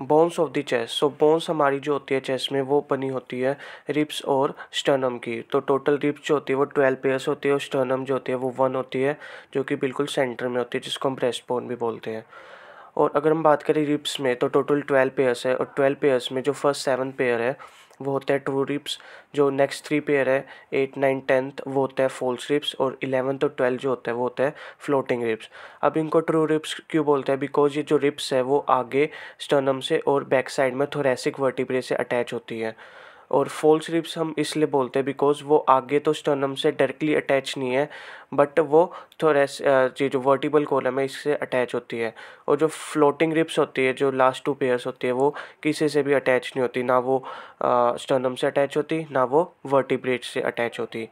Bones of the chest. So bones हमारी जो होती है चेस्ट में वो बनी होती है रिब्स और स्टर्नम की। तो टोटल रिब्स जो होती है वो 12 पेयर्स होती है और स्टर्नम जो होती है वो 1 होती है जो कि बिल्कुल सेंटर में होती है, जिसको हम ब्रेस्ट बोन भी बोलते हैं। और अगर हम बात करें रिब्स में तो टोटल 12 पेयर्स है और 12 पेयर्स में जो फर्स्ट 7 पेयर है वो होता है ट्रू रिब्स, जो नेक्स्ट 3 पेयर है 8, 9, 10 वो होता है फॉल्स रिब्स और 11 तो 12 जो होता है वो होता है फ्लोटिंग रिब्स। अब इनको ट्रू रिब्स क्यों बोलते हैं? बिकॉज ये जो रिब्स है वो आगे स्टर्नम से और बैक साइड में थोरेसिक वर्टिब्रे से अटैच होती है। और फॉल्स रिब्स हम इसलिए बोलते हैं बिकॉज वो आगे तो स्टर्नम से डायरेक्टली अटैच नहीं है, बट वो जो वर्टिबल कॉलम है इससे अटैच होती है। और जो फ्लोटिंग रिब्स होती है, जो लास्ट 2 पेयर्स होती है, वो किसी से भी अटैच नहीं होती, ना वो स्टर्नम से अटैच होती ना वो वर्टिब्रेट से अटैच होती।